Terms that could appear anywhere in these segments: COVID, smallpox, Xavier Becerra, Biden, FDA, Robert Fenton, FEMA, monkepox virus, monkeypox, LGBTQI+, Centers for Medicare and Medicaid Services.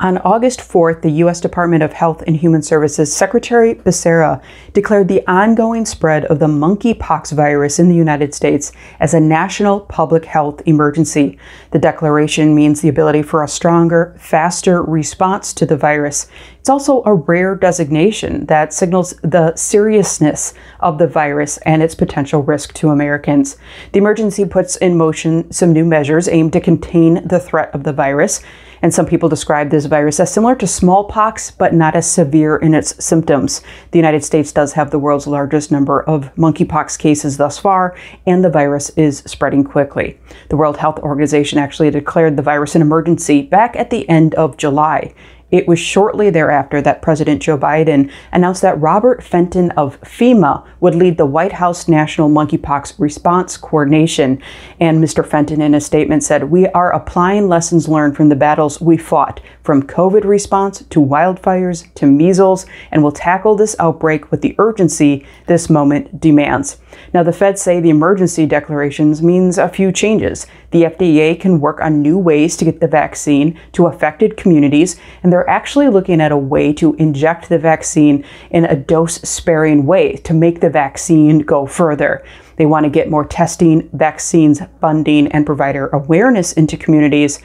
On August 4th, the U.S. Department of Health and Human Services Secretary Becerra declared the ongoing spread of the monkeypox virus in the United States as a national public health emergency. The declaration means the ability for a stronger, faster response to the virus. It's also a rare designation that signals the seriousness of the virus and its potential risk to Americans. The emergency puts in motion some new measures aimed to contain the threat of the virus. And some people describe this virus as similar to smallpox, but not as severe in its symptoms. The United States does have the world's largest number of monkeypox cases thus far, and the virus is spreading quickly. The World Health Organization actually declared the virus an emergency back at the end of July. It was shortly thereafter that President Joe Biden announced that Robert Fenton of FEMA would lead the White House National Monkeypox Response Coordination. And Mr. Fenton, in a statement, said, "We are applying lessons learned from the battles we fought, from COVID response to wildfires to measles, and will tackle this outbreak with the urgency this moment demands." Now, the feds say the emergency declarations means a few changes. The FDA can work on new ways to get the vaccine to affected communities, and they're actually looking at a way to inject the vaccine in a dose-sparing way to make the vaccine go further. They want to get more testing, vaccines, funding, and provider awareness into communities.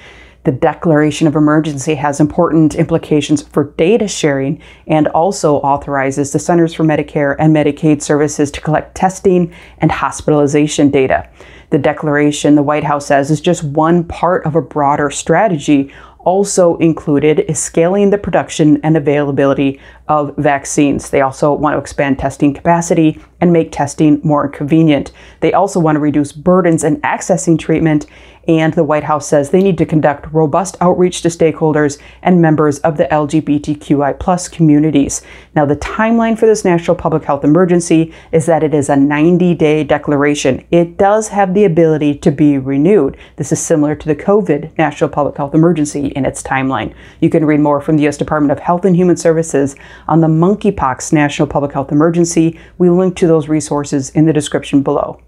The declaration of emergency has important implications for data sharing and also authorizes the Centers for Medicare and Medicaid Services to collect testing and hospitalization data. The declaration, the White House says, is just one part of a broader strategy. Also included is scaling the production and availability of vaccines. They also want to expand testing capacity and make testing more convenient. They also want to reduce burdens in accessing treatment, and the White House says they need to conduct robust outreach to stakeholders and members of the LGBTQI+ communities. Now, the timeline for this national public health emergency is that it is a 90-day declaration. It does have the ability to be renewed. This is similar to the COVID national public health emergency in its timeline. You can read more from the U.S. Department of Health and Human Services on the monkeypox national public health emergency. We link to those resources in the description below.